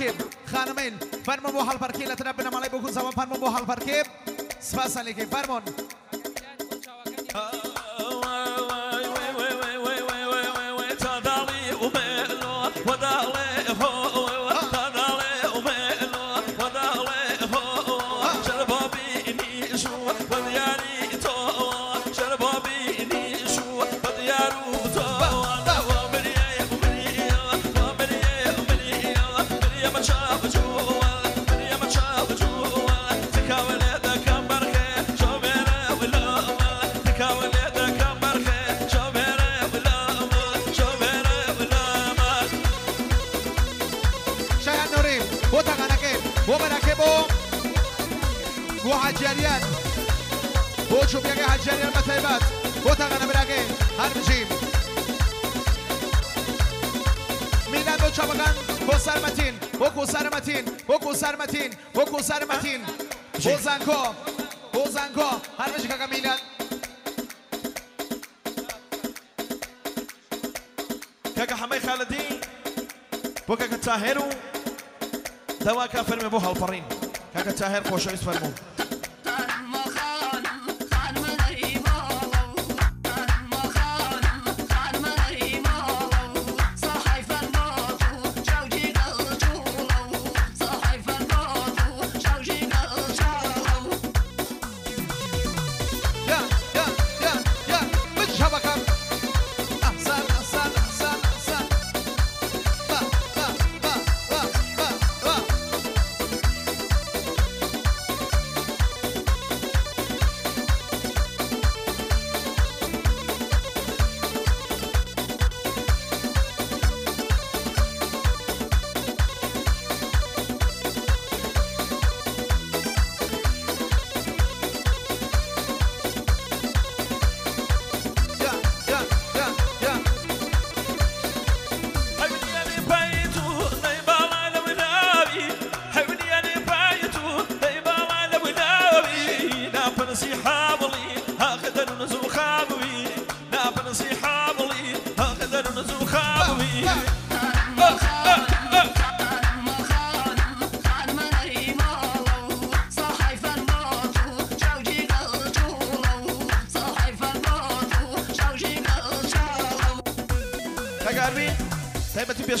الفركيب خانمين فرمون بو حال فركيب لتنبنا مالي بكون سوا فرمون بو حال فركيب سباسا لكي فرمون شوف يا جماعة الجالية المتعبات وتغنى براجي هنجيب مين أبو شبكان بوسار متين وكوسار متين وكوسار متين وكوسار متين بوزانكو بوزانكو هنجيب كاميلا كاكا حماي خالدي وكاكا تاهرو دواكا فرمي بوها الفرين كاكا تاهر كوشو يسفرمو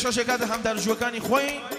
شو شکاده هم در جوکانی خوی